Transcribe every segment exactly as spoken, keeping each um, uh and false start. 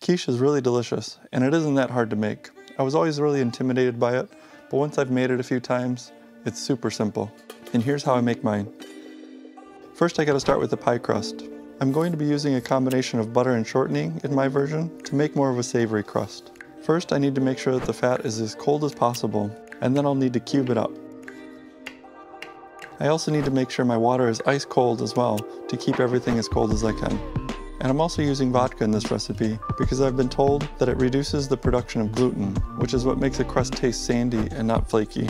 Quiche is really delicious, and it isn't that hard to make. I was always really intimidated by it, but once I've made it a few times, it's super simple. And here's how I make mine. First, I gotta start with the pie crust. I'm going to be using a combination of butter and shortening in my version to make more of a savory crust. First, I need to make sure that the fat is as cold as possible, and then I'll need to cube it up. I also need to make sure my water is ice cold as well to keep everything as cold as I can. And I'm also using vodka in this recipe because I've been told that it reduces the production of gluten, which is what makes a crust taste sandy and not flaky.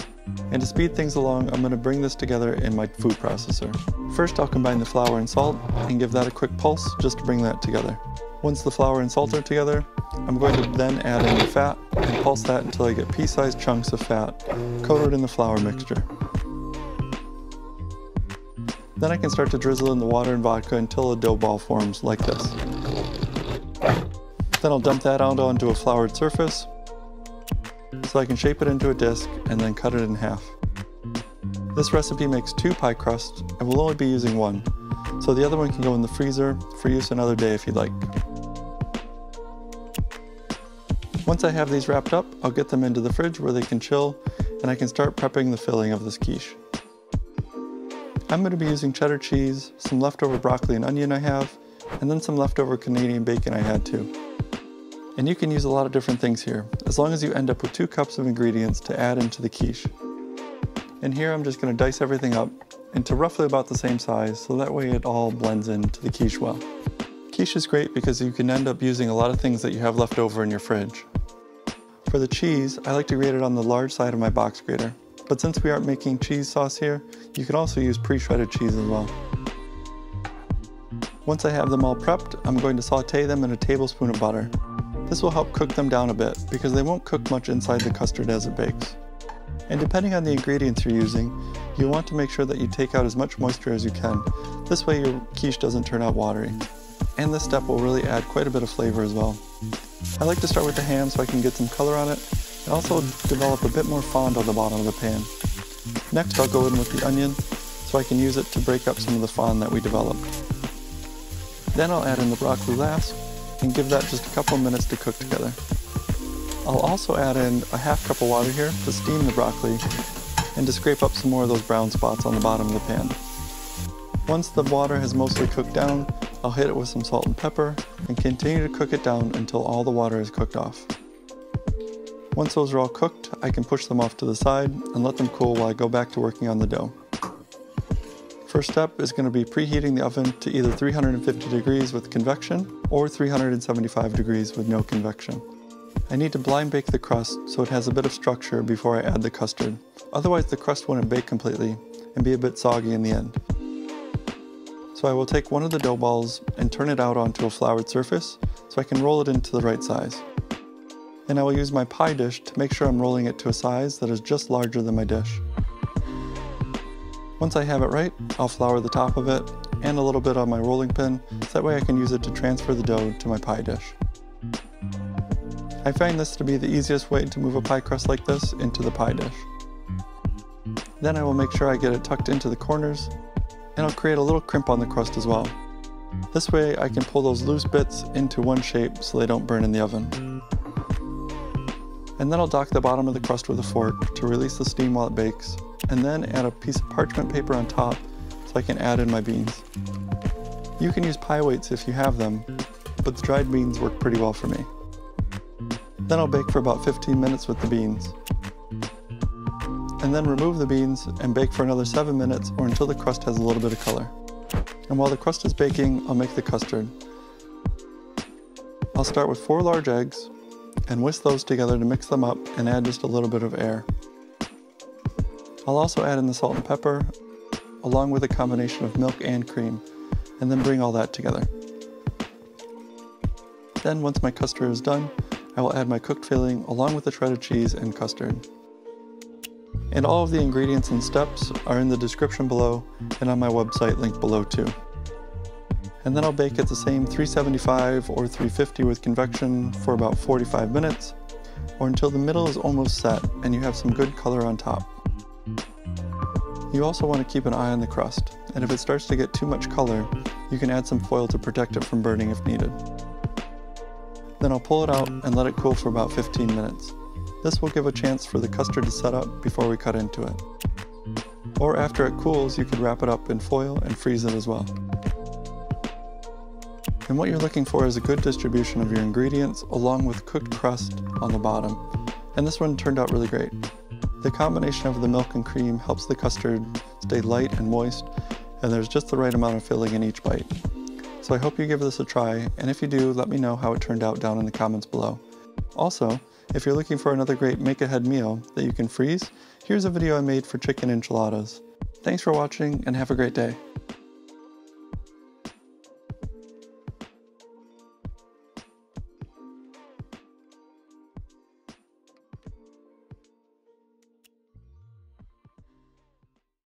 And to speed things along, I'm going to bring this together in my food processor. First, I'll combine the flour and salt and give that a quick pulse just to bring that together. Once the flour and salt are together, I'm going to then add in the fat and pulse that until I get pea-sized chunks of fat coated in the flour mixture. Then I can start to drizzle in the water and vodka until a dough ball forms like this. Then I'll dump that out onto a floured surface so I can shape it into a disc and then cut it in half. This recipe makes two pie crusts and we'll only be using one, so the other one can go in the freezer for use another day if you'd like. Once I have these wrapped up, I'll get them into the fridge where they can chill and I can start prepping the filling of this quiche. I'm going to be using cheddar cheese, some leftover broccoli and onion I have, and then some leftover Canadian bacon I had too. And you can use a lot of different things here, as long as you end up with two cups of ingredients to add into the quiche. And here I'm just going to dice everything up into roughly about the same size, so that way it all blends into the quiche well. Quiche is great because you can end up using a lot of things that you have left over in your fridge. For the cheese, I like to grate it on the large side of my box grater. But since we aren't making cheese sauce here, you can also use pre-shredded cheese as well. Once I have them all prepped, I'm going to saute them in a tablespoon of butter. This will help cook them down a bit because they won't cook much inside the custard as it bakes. And depending on the ingredients you're using, you'll want to make sure that you take out as much moisture as you can. This way your quiche doesn't turn out watery. And this step will really add quite a bit of flavor as well. I like to start with the ham so I can get some color on it. I also develop a bit more fond on the bottom of the pan. Next, I'll go in with the onion, so I can use it to break up some of the fond that we developed. Then I'll add in the broccoli last, and give that just a couple minutes to cook together. I'll also add in a half cup of water here to steam the broccoli, and to scrape up some more of those brown spots on the bottom of the pan. Once the water has mostly cooked down, I'll hit it with some salt and pepper, and continue to cook it down until all the water is cooked off. Once those are all cooked, I can push them off to the side and let them cool while I go back to working on the dough. First step is going to be preheating the oven to either three hundred fifty degrees with convection or three hundred seventy-five degrees with no convection. I need to blind bake the crust so it has a bit of structure before I add the custard. Otherwise the crust wouldn't bake completely and be a bit soggy in the end. So I will take one of the dough balls and turn it out onto a floured surface so I can roll it into the right size. And I will use my pie dish to make sure I'm rolling it to a size that is just larger than my dish. Once I have it right, I'll flour the top of it and a little bit on my rolling pin, so that way I can use it to transfer the dough to my pie dish. I find this to be the easiest way to move a pie crust like this into the pie dish. Then I will make sure I get it tucked into the corners, and I'll create a little crimp on the crust as well. This way I can pull those loose bits into one shape so they don't burn in the oven. And then I'll dock the bottom of the crust with a fork to release the steam while it bakes, and then add a piece of parchment paper on top so I can add in my beans. You can use pie weights if you have them, but the dried beans work pretty well for me. Then I'll bake for about fifteen minutes with the beans. And then remove the beans and bake for another seven minutes or until the crust has a little bit of color. And while the crust is baking, I'll make the custard. I'll start with four large eggs, and whisk those together to mix them up and add just a little bit of air. I'll also add in the salt and pepper, along with a combination of milk and cream, and then bring all that together. Then once my custard is done, I will add my cooked filling along with the shredded cheese and custard. And all of the ingredients and steps are in the description below and on my website linked below too. And then I'll bake at the same three seventy-five or three fifty with convection for about forty-five minutes, or until the middle is almost set and you have some good color on top. You also want to keep an eye on the crust, and if it starts to get too much color, you can add some foil to protect it from burning if needed. Then I'll pull it out and let it cool for about fifteen minutes. This will give a chance for the custard to set up before we cut into it. Or after it cools, you could wrap it up in foil and freeze it as well. And what you're looking for is a good distribution of your ingredients along with cooked crust on the bottom. And this one turned out really great. The combination of the milk and cream helps the custard stay light and moist, and there's just the right amount of filling in each bite. So I hope you give this a try, and if you do, let me know how it turned out down in the comments below. Also, if you're looking for another great make-ahead meal that you can freeze, here's a video I made for chicken enchiladas. Thanks for watching and have a great day.